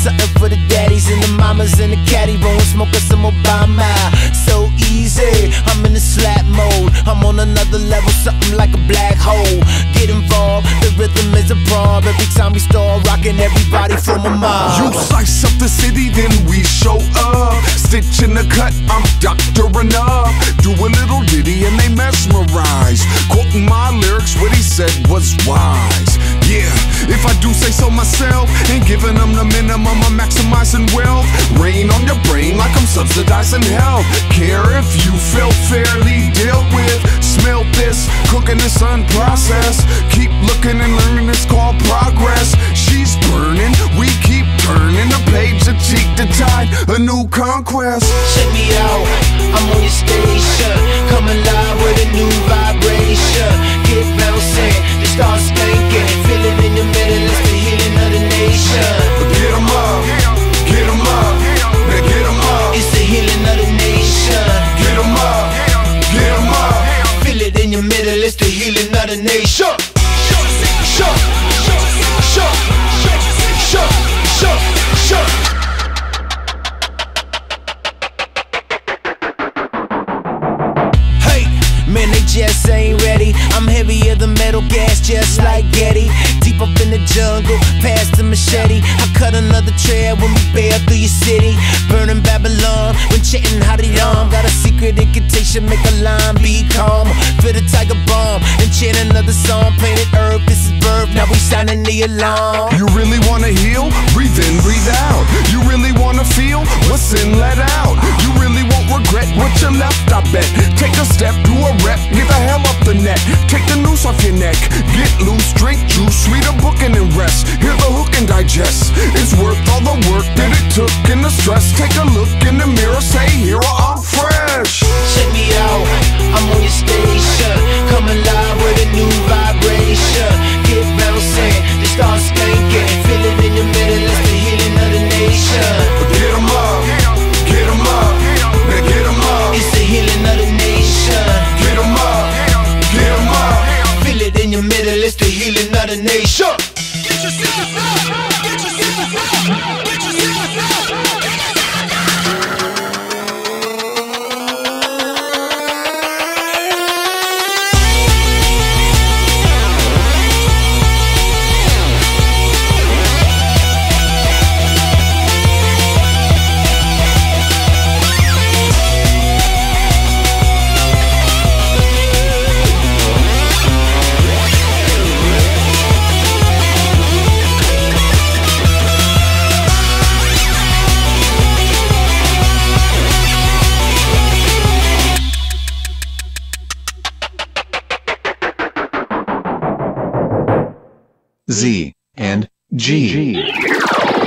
Something for the daddies and the mamas and the caddy. Rolling smoke us some Obama, so easy. I'm in the slap mode, I'm on another level, something like a black hole. Get involved, the rhythm is a bomb. Every time we start rocking, everybody from a mob. You slice up the city, then we show up. Stitch in the cut, I'm doctoring up. Do a little ditty and they mesmerize, quoting my lyrics, what he said was wise. Yeah, if I do say so myself, ain't giving them the minimum, I'm maximizing wealth. Rain on your brain like I'm subsidizing health. Care if you feel fairly dealt with. Smell this, cooking this unprocessed. Keep looking and learning, it's called progress. She's burning, we keep turning the page, a cheek to tide, a new conquest. Check me out, I'm on your station, coming live with a new vibration. Get bouncing, just start spanking, feel it in the middle, it's the healing of the nation. Get 'em up, get 'em up, now get 'em up. It's the healing of the nation. Get 'em up, get 'em up. Feel it in your middle, it's the healing of the nation. Shook, shook, shook, shook, shook, shook. Just ain't ready, I'm heavier than metal gas, just like Getty. Deep up in the jungle, past the machete, I cut another trail when we bail through your city. Burning Babylon, when chanting Haridam. Got a secret incantation, make a line be calm. Fit a tiger bomb, and chant another song. Planet Earth, this is birth, now we sounding the alarm. You really wanna heal? Breathe in, breathe out. You really wanna feel? What's in, let out. You really won't regret what you left, I bet. Take a step, do a rep, get the hell up the net, take the noose off your neck. Get loose, drink juice, read a book and then rest. Hear the hook and digest. It's worth all the work that it took and the stress. Take a look in the mirror, say, hero, I'm fresh. Check me out, I'm on your station, coming live with a new vibration. Get bouncing, just start spanking, feel it in your middle, it's the healing of the nation. Get 'em up, get 'em up, now get 'em up. It's the healing of the nation. In your middle, it's the healing of the nation. Get yourself up, get yourself up, get Z and G.